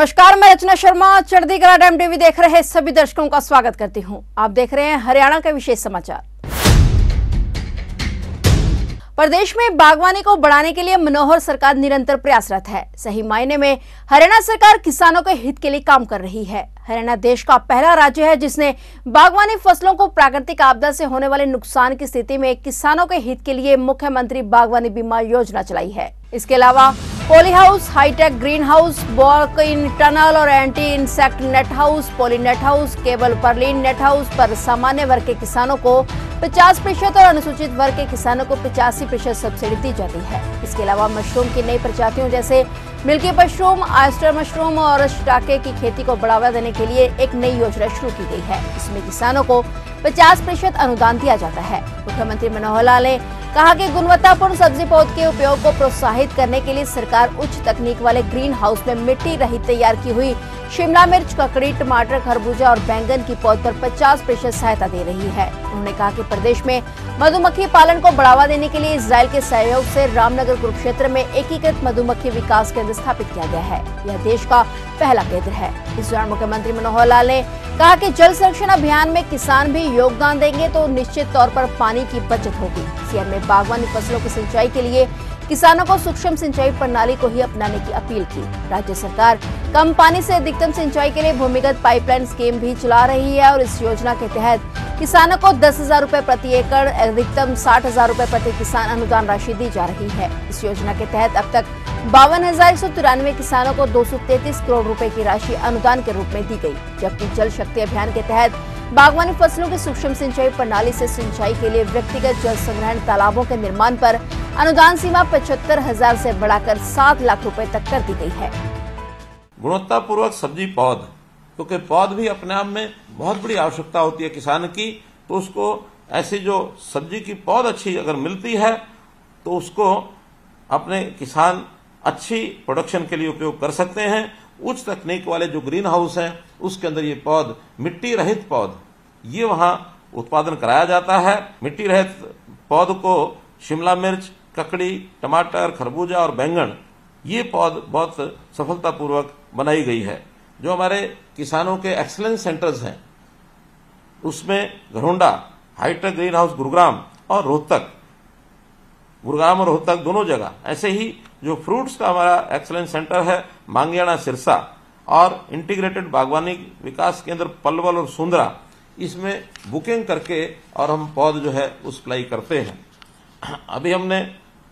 नमस्कार, मैं Rachna Sharma, Chardikla time TV देख रहे सभी दर्शकों का स्वागत करती हूं। आप देख रहे हैं हरियाणा के विशेष समाचार। प्रदेश में बागवानी को बढ़ाने के लिए मनोहर सरकार निरंतर प्रयासरत है। सही मायने में हरियाणा सरकार किसानों के हित के लिए काम कर रही है। हरियाणा देश का पहला राज्य है जिसने बागवानी फसलों को प्राकृतिक आपदा से होने वाले नुकसान की स्थिति में किसानों के हित के लिए मुख्यमंत्री बागवानी बीमा योजना चलाई है। इसके अलावा poly house, hi tech green house, walk in tunnel और anti insect net house, poly net house, cable purlin net house पर सामान्य वर्ग के किसानों को 50% और अनुसूचित वर्ग के किसानों को 85% सब्सिडी दी जाती है। इसके अलावा मशरूम की नई प्रजातियों जैसे मिल्की मशरूम, आयस्टर मशरूम और शिटाके की खेती को बढ़ावा देने के लिए एक नई योजना शुरू की गयी है। इसमें किसानों को 50% अनुदान दिया जाता है। मुख्यमंत्री मनोहर लाल ने कहा कि गुणवत्तापूर्ण सब्जी पौध के उपयोग को प्रोत्साहित करने के लिए सरकार उच्च तकनीक वाले ग्रीन हाउस में मिट्टी रहित तैयार की हुई शिमला मिर्च, ककड़ी, टमाटर, खरबूजा और बैंगन की पौध पर 50% सहायता दे रही है। उन्होंने कहा कि प्रदेश में मधुमक्खी पालन को बढ़ावा देने के लिए इजराइल के सहयोग से रामनगर कुरुक्षेत्र में एकीकृत मधुमक्खी विकास केंद्र स्थापित किया गया है। यह देश का पहला केंद्र है। इस दौरान मुख्यमंत्री मनोहर लाल ने कहा कि जल संरक्षण अभियान में किसान भी योगदान देंगे तो निश्चित तौर पर पानी की बचत होगी। सीएम ने बागवानी फसलों की सिंचाई के लिए किसानों को सूक्ष्म सिंचाई प्रणाली को ही अपनाने की अपील की। राज्य सरकार कम पानी से अधिकतम सिंचाई के लिए भूमिगत पाइपलाइन स्कीम भी चला रही है और इस योजना के तहत किसानों को 10,000 रुपए प्रति एकड़, अधिकतम 60,000 रुपए प्रति किसान अनुदान राशि दी जा रही है। इस योजना के तहत अब तक 52,193 किसानों को 233 करोड़ रुपए की राशि अनुदान के रूप में दी गई, जबकि जल शक्ति अभियान के तहत बागवानी फसलों की सूक्ष्म सिंचाई प्रणाली से सिंचाई के लिए व्यक्तिगत जल संग्रहण तालाबों के निर्माण पर अनुदान सीमा 75,000 से बढ़ाकर 7 लाख रुपए तक कर दी गई है। गुणवत्तापूर्वक सब्जी पौध, क्योंकि पौध भी अपने आप में बहुत बड़ी आवश्यकता होती है किसान की, तो उसको ऐसी जो सब्जी की पौध अच्छी अगर मिलती है तो उसको अपने किसान अच्छी प्रोडक्शन के लिए उपयोग कर सकते हैं। उच्च तकनीक वाले जो ग्रीन हाउस हैं उसके अंदर ये पौध, मिट्टी रहित पौध, ये वहाँ उत्पादन कराया जाता है। मिट्टी रहित पौध को शिमला मिर्च, ककड़ी, टमाटर, खरबूजा और बैंगन, ये पौध बहुत सफलतापूर्वक बनाई गई है। जो हमारे किसानों के एक्सलेंस सेंटर्स हैं उसमें Gharaunda, hi tech green house Gurugram और रोहतक, गुरुग्राम और रोहतक दोनों जगह, ऐसे ही जो फ्रूट्स का हमारा एक्सलेंस सेंटर है मांगियाणा सिरसा और इंटीग्रेटेड बागवानी विकास केंद्र पलवल और सुंदरा, इसमें बुकिंग करके और हम पौध जो है उस सप्लाई करते हैं। अभी हमने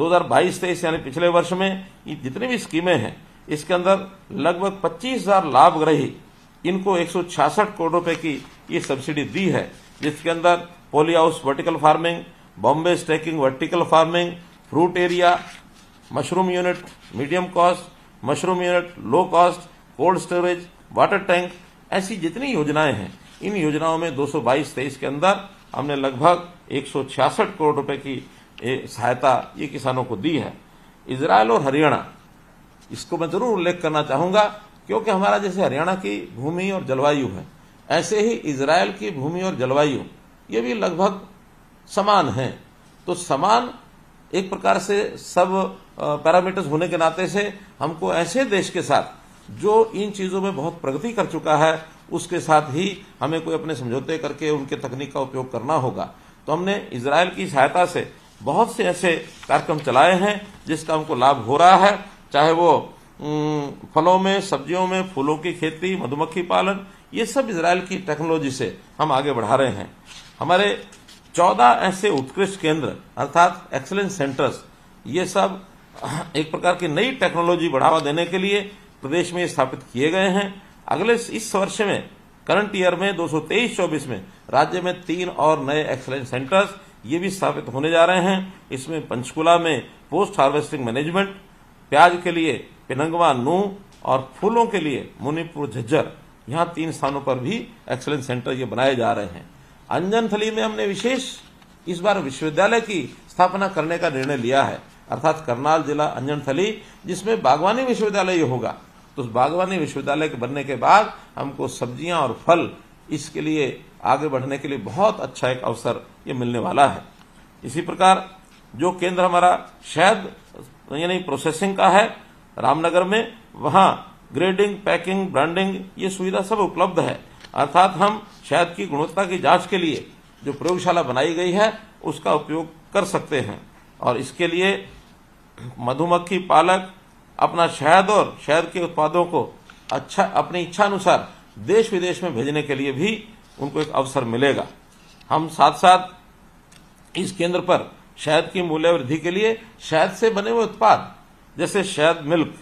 2022-23 यानी पिछले वर्ष में ये जितनी भी स्कीमें हैं इसके अंदर लगभग 25,000 लाभग्रही, इनको 166 करोड़ रुपए की ये सब्सिडी दी है, जिसके अंदर poly house vertical farming, bamboo staking vertical farming, fruit area, mushroom unit medium cost, mushroom unit low cost, cold storage, water tank, ऐसी जितनी योजनाएं हैं, इन योजनाओं में 2022-23 के अंदर हमने लगभग 166 करोड़ रुपए की सहायता ये किसानों को दी है। इजराइल और हरियाणा, इसको मैं जरूर उल्लेख करना चाहूंगा क्योंकि हमारा जैसे हरियाणा की भूमि और जलवायु है, ऐसे ही इजराइल की भूमि और जलवायु ये भी लगभग समान हैं, तो समान एक प्रकार से सब पैरामीटर्स होने के नाते से हमको ऐसे देश के साथ जो इन चीजों में बहुत प्रगति कर चुका है उसके साथ ही हमें कोई अपने समझौते करके उनके तकनीक का उपयोग करना होगा। तो हमने इजराइल की सहायता से बहुत से ऐसे कार्यक्रम चलाए हैं जिसका हमको लाभ हो रहा है, चाहे वो फलों में, सब्जियों में, फूलों की खेती, मधुमक्खी पालन, ये सब इजराइल की टेक्नोलॉजी से हम आगे बढ़ा रहे हैं। हमारे 14 ऐसे उत्कृष्ट केंद्र अर्थात एक्सलेंस सेंटर्स, ये सब एक प्रकार की नई टेक्नोलॉजी बढ़ावा देने के लिए प्रदेश में स्थापित किए गए हैं। अगले इस वर्ष में, करंट ईयर में 2023-24 में राज्य में 3 और नए एक्सलेंस सेंटर्स ये भी स्थापित होने जा रहे हैं। इसमें पंचकुला में पोस्ट हार्वेस्टिंग मैनेजमेंट, प्याज के लिए पिनंगवा नूह और फूलों के लिए मुनीपुर झज्जर, यहाँ 3 स्थानों पर भी एक्सलेंस सेंटर ये बनाए जा रहे हैं। अंजनथली में हमने विशेष इस बार विश्वविद्यालय की स्थापना करने का निर्णय लिया है, अर्थात करनाल जिला अंजनथली, जिसमें बागवानी विश्वविद्यालय होगा। तो बागवानी विश्वविद्यालय के बनने के बाद हमको सब्जियां और फल, इसके लिए आगे बढ़ने के लिए बहुत अच्छा एक अवसर ये मिलने वाला है। इसी प्रकार जो केंद्र हमारा शहद यानी प्रोसेसिंग का है रामनगर में, वहां ग्रेडिंग, पैकिंग, ब्रांडिंग, ये सुविधा सब उपलब्ध है। अर्थात हम शहद की गुणवत्ता की जांच के लिए जो प्रयोगशाला बनाई गई है उसका उपयोग कर सकते हैं। और इसके लिए मधुमक्खी पालक अपना शहद और शहद के उत्पादों को अच्छा अपनी इच्छा अनुसार देश विदेश में भेजने के लिए भी उनको एक अवसर मिलेगा। हम साथ साथ इस केंद्र पर शहद की मूल्य वृद्धि के लिए शहद से बने हुए उत्पाद जैसे शहद मिल्क,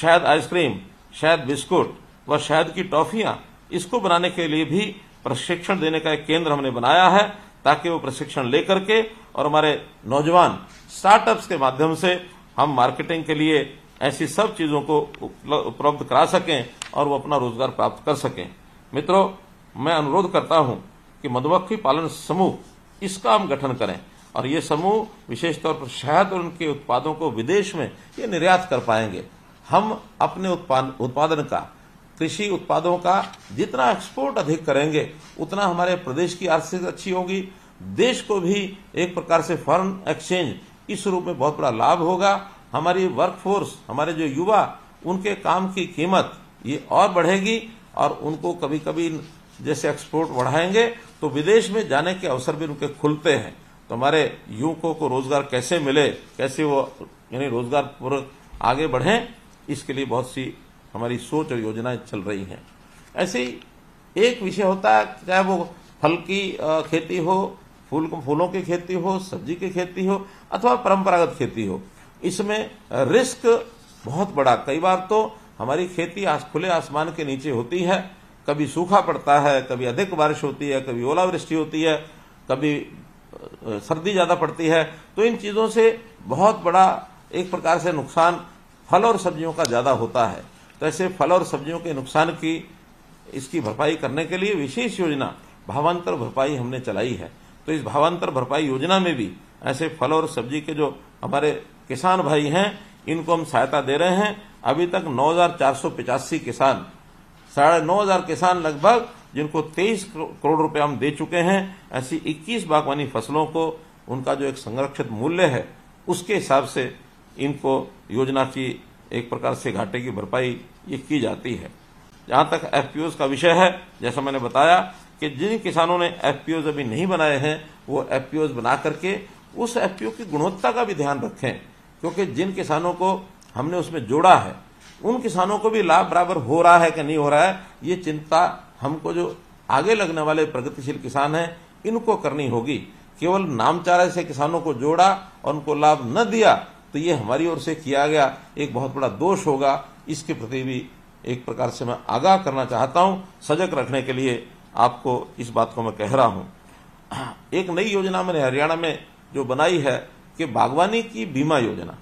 शहद आइसक्रीम, शहद बिस्कुट व शहद की टॉफियां, इसको बनाने के लिए भी प्रशिक्षण देने का एक केंद्र हमने बनाया है, ताकि वो प्रशिक्षण लेकर के और हमारे नौजवान स्टार्टअप्स के माध्यम से हम मार्केटिंग के लिए ऐसी सब चीजों को उपलब्ध करा सकें और वो अपना रोजगार प्राप्त कर सकें। मित्रों, मैं अनुरोध करता हूं कि मधुमक्खी पालन समूह, इसका हम गठन करें और ये समूह विशेष तौर पर शहद और उनके उत्पादों को विदेश में ये निर्यात कर पाएंगे। हम अपने उत्पादन का, कृषि उत्पादों का जितना एक्सपोर्ट अधिक करेंगे उतना हमारे प्रदेश की आर्थिक अच्छी होगी, देश को भी एक प्रकार से फॉरेन एक्सचेंज इस रूप में बहुत बड़ा लाभ होगा। हमारी वर्कफोर्स, हमारे जो युवा, उनके काम की कीमत ये और बढ़ेगी और उनको कभी कभी जैसे एक्सपोर्ट बढ़ाएंगे तो विदेश में जाने के अवसर भी उनके खुलते हैं। तो हमारे युवकों को रोजगार कैसे मिले, कैसे वो यानी रोजगार पूर्वक आगे बढ़े, इसके लिए बहुत सी हमारी सोच और योजनाएं चल रही हैं। ऐसे ही एक विषय होता है, चाहे वो फल की खेती हो, फूलों की खेती हो, सब्जी की खेती हो अथवा परंपरागत खेती हो, इसमें रिस्क बहुत बड़ा। कई बार तो हमारी खेती खुले आसमान के नीचे होती है, कभी सूखा पड़ता है, कभी अधिक बारिश होती है, कभी ओलावृष्टि होती है, कभी सर्दी ज़्यादा पड़ती है, तो इन चीज़ों से बहुत बड़ा एक प्रकार से नुकसान फल और सब्जियों का ज़्यादा होता है। तो ऐसे फल और सब्जियों के नुकसान की इसकी भरपाई करने के लिए विशेष योजना भावांतर भरपाई हमने चलाई है। तो इस भावांतर भरपाई योजना में भी ऐसे फल और सब्जी के जो हमारे किसान भाई हैं इनको हम सहायता दे रहे हैं। अभी तक 9,485 किसान, 9,500 किसान लगभग, जिनको 23 करोड़ रुपए हम दे चुके हैं। ऐसी 21 बागवानी फसलों को उनका जो एक संरक्षित मूल्य है उसके हिसाब से इनको योजना की एक प्रकार से घाटे की भरपाई ये की जाती है। जहाँ तक एफपीओज का विषय है, जैसा मैंने बताया कि जिन किसानों ने एफपीओज अभी नहीं बनाए हैं वो एफपीओज बना करके उस एफपीओ की गुणवत्ता का भी ध्यान रखें, क्योंकि जिन किसानों को हमने उसमें जोड़ा है उन किसानों को भी लाभ बराबर हो रहा है कि नहीं हो रहा है, ये चिंता हमको जो आगे लगने वाले प्रगतिशील किसान हैं इनको करनी होगी। केवल नामचारे से किसानों को जोड़ा और उनको लाभ न दिया तो ये हमारी ओर से किया गया एक बहुत बड़ा दोष होगा। इसके प्रति भी एक प्रकार से मैं आगाह करना चाहता हूँ, सजग रखने के लिए आपको इस बात को मैं कह रहा हूँ। एक नई योजना मैंने हरियाणा में जो बनाई है कि बागवानी की बीमा योजना,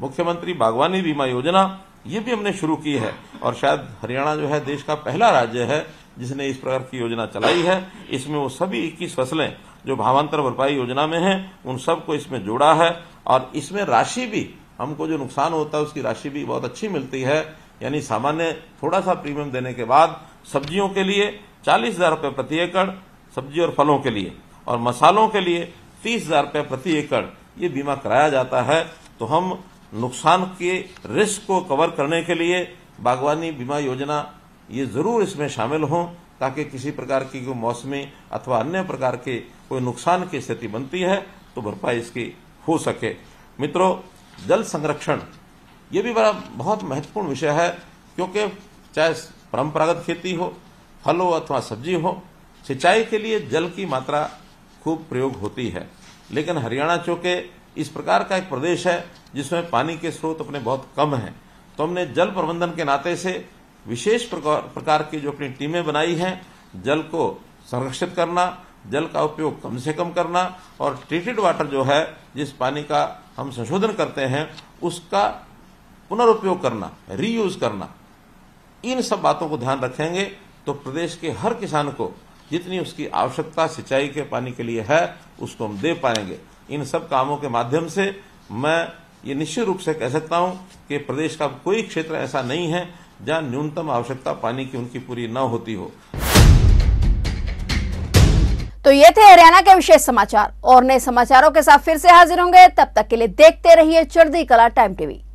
मुख्यमंत्री बागवानी बीमा योजना, ये भी हमने शुरू की है। और शायद हरियाणा जो है देश का पहला राज्य है जिसने इस प्रकार की योजना चलाई है। इसमें वो सभी 21 फसलें जो भावांतर भरपाई योजना में हैं उन सबको इसमें जोड़ा है और इसमें राशि भी, हमको जो नुकसान होता है उसकी राशि भी बहुत अच्छी मिलती है। यानी सामान्य थोड़ा सा प्रीमियम देने के बाद सब्जियों के लिए 40,000 रुपये प्रति एकड़, सब्जी और फलों के लिए, और मसालों के लिए 30,000 रुपये प्रति एकड़ ये बीमा कराया जाता है। तो हम नुकसान के रिस्क को कवर करने के लिए बागवानी बीमा योजना ये ज़रूर इसमें शामिल हों, ताकि किसी प्रकार की कोई मौसमी अथवा अन्य प्रकार के कोई नुकसान की स्थिति बनती है तो भरपाई इसकी हो सके। मित्रों, जल संरक्षण ये भी बड़ा बहुत महत्वपूर्ण विषय है, क्योंकि चाहे परंपरागत खेती हो, फल हो अथवा सब्जी हो, सिंचाई के लिए जल की मात्रा खूब प्रयोग होती है। लेकिन हरियाणा चूंकि इस प्रकार का एक प्रदेश है जिसमें पानी के स्रोत अपने बहुत कम हैं, तो हमने जल प्रबंधन के नाते से विशेष प्रकार की जो अपनी टीमें बनाई हैं, जल को संरक्षित करना, जल का उपयोग कम से कम करना और ट्रीटेड वाटर जो है, जिस पानी का हम संशोधन करते हैं उसका पुनरुपयोग करना, रीयूज करना, इन सब बातों को ध्यान रखेंगे तो प्रदेश के हर किसान को जितनी उसकी आवश्यकता सिंचाई के पानी के लिए है उसको हम दे पाएंगे। इन सब कामों के माध्यम से मैं ये निश्चित रूप से कह सकता हूँ कि प्रदेश का कोई क्षेत्र ऐसा नहीं है जहाँ न्यूनतम आवश्यकता पानी की उनकी पूरी न होती हो। तो ये थे हरियाणा के विशेष समाचार, और नए समाचारों के साथ फिर से हाजिर होंगे। तब तक के लिए देखते रहिए चढ़दी कला टाइम टीवी।